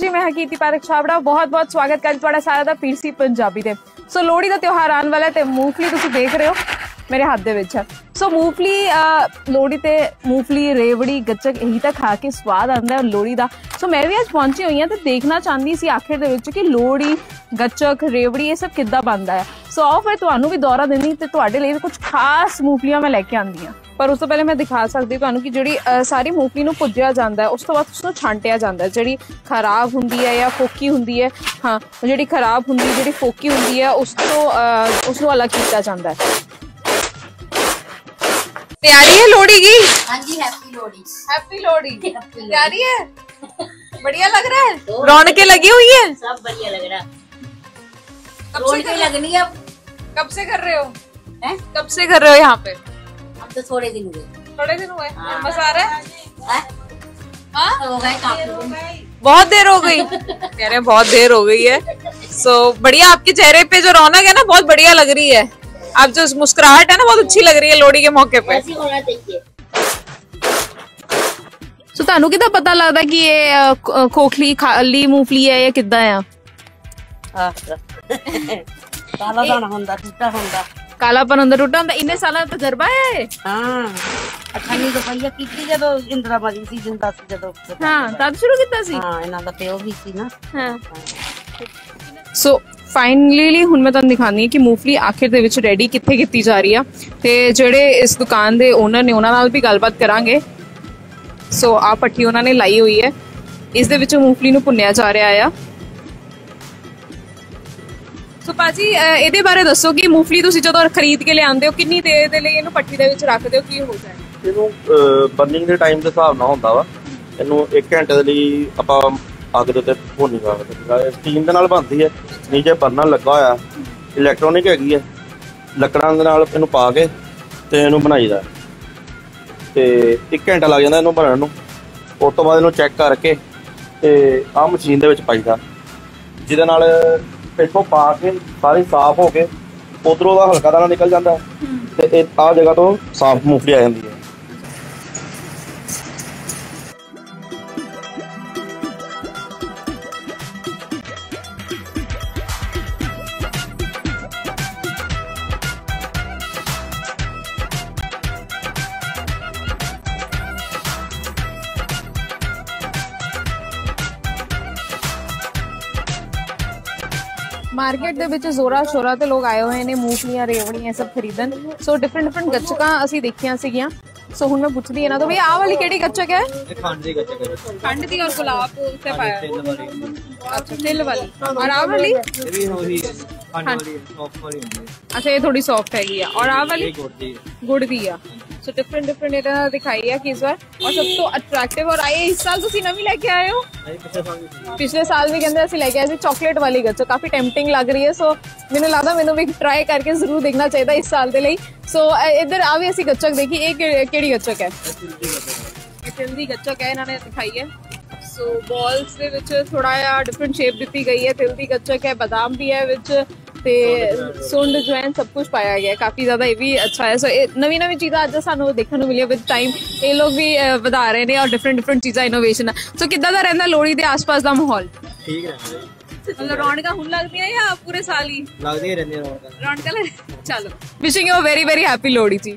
जी मैं हकीती पारक छाबड़ा बहुत बहुत स्वागत कर थोड़ा सारा दा पीरसी पंजाबी दे। सो लोहड़ी का त्यौहार आने वाला है, मूंगफली तुसी देख रहे हो मेरे हाथ दे विच है। सो मूंगफली लोहड़ी ते मूंगफली रेवड़ी गच्चक यही तक खा के स्वाद आंदा है लोहड़ी दा। सो मैं भी अज पहुंची हुई हां ते देखना चाहंदी सी आखिर दे विच कि लोहड़ी गच्चक रेवड़ी ये सब किद्दां बनदा है। सो आओ फिर तुहानूं भी दौरा देनी ते तुहाडे लई कुछ खास मूंगफलियां मैं लेके आंदी हां। पर उस तो पहले मैं दिखा सकती हूँ कि जी सारी मूंगफली को भुजया जाता है, उस तो बाद उसको छांटिया जाता है। जी खराब होंगी है या फोकी होंगी है, हाँ जी खराब होंगी जी फोकी होंगी है उसको अलग किया जाता है। तैयारी है लोहड़ी की? हाँ जी, हैप्पी लोहड़ी। हैप्पी लोहड़ी, तैयारी है? बढ़िया लग रहा है, रौनकें लगी हुई है, सब बढ़िया लग रहा है। कब से कर रहे हो? कब से कर रहे हो यहाँ पे? तो थोड़े दिन हुए, थोड़े दिन हुए। मजा आ रहा है? बहुत देर हो गई कह रहे, बहुत देर हो गई है। सो बढ़िया, आपके चेहरे पे जो रौनक है ना बहुत बढ़िया लग रही है, आप जो मुस्कुराहट है ना बहुत अच्छी लग रही है लोहड़ी के मौके पे। सो तानू कितना पता लगता कि ये खोखली खाली मूंगफली है या किदा है? काला दाना होंदा, टूटा होंदा, कालापन अंदर टूटा होंदा। इन्ने साल का तजर्बा है। हां अखानी तो पहिया कीती जदो इंदिरा बाजी सी जिंदा सी जदो। हां तब शुरू कीता सी। हां इना दा पियो भी सी ना। हां सो फाइनली हुण मैं तुहानू दिखानी है कि मूंगफली आखिर दे विच रेडी कित्थे कीती जा रही है ते जेडे इस दुकान दे ओनर ने उन्हां नाल भी गलबात करांगे। सो आ पट्टी उन्हां ने लाई हुई है, इस दे विच मूंगफली नू भुन्निया जा रहा है। तो पाजी एदे बारे दसो कि मूंगफली तुसी जदों खरीद के लिआंदे हो कितनी देर दे लई इहनू पट्टी दे विच रखदे हो, की हो जाए? इहनू बर्निंग दे टाइम दे हिसाब नाल हुंदा वा। इहनू 1 घंटे दे लई आपां अग दे उत्ते भुन्नी रखदे हां। स्टीम दे नाल बनदी है, नीचे बर्नर लगा होया, इलैक्ट्रॉनिक हैगी है, लकड़ां दे नाल इहनू पा के ते इहनू बनाईदा ते 1 घंटा लग जांदा इहनू बनन नू। उस तों बाद इहनू चैक करके ते आ मशीन दे विच पाईदा, जिहदे नाल पिछों पा के सारी साफ हो के उधरों का हल्का दाना निकल जाता है ते आ जगह तो साफ मूंगफली आ जाती है। मार्केट दे विच जोरा शोरा ते लोग आए हुए ने मूंगफलियां रेवड़ियां सब खरीदन। सो डिफरेंट डिफरेंट गच्चकां असीं देखियां सीगियां। सो हुण मैं पुछदी इना तो भई आ वाली केड़ी गच्चक है? खंड दी गच्चक है, खंड दी और गुलाब ते पाया अच्छा तिल वाली। और आ वाली ये भी होही खंड वाली सॉफ्ट वाली हुंदी है। अच्छा ये थोड़ी सॉफ्ट हैगी है और आ वाली गुड़ दी है। सो डिफरेंट डिफरेंट एटा दिखाई है कि इस बार और सब तो अट्रैक्टिव। और आए इस साल तुसी नवी लेके आए हो? पिछले साल भी कहते लेके आए थे चॉकलेट वाली गच्चक, काफी टेम्पटिंग लग रही है। सो मैंने लगता मैंने भी ट्राई करके जरूर देखना चाहिए इस साल के लिए। सो इधर आ भी ऐसी गच्चक देखी, एक केड़ी गच्चक है? तिल दी गच्चक है इन्होंने दिखाई है। सो बॉल्स दे विच थोड़ा या डिफरेंट शेप दी गई है, तिल दी गच्चक है, बादाम भी है विच ते सुंड ज्वाइन सब कुछ पाया गया है, काफी ज्यादा ये भी अच्छा है। सो नवी नवी चीज़ा अज सानू देखने मिली विद टाइम, ये लोग भी वधा रहे हैं और डिफरेंट डिफरेंट चीज़ा इनोवेशन है। सो किद्दां दा रहिंदा लोहड़ी दे आस पास दा माहौल? ठीक है, मतलब रौनका हुण लगदी है या पूरे साल ही लगदी रहंदी है रौनका? चलो wishing you a very very happy Lohri ji.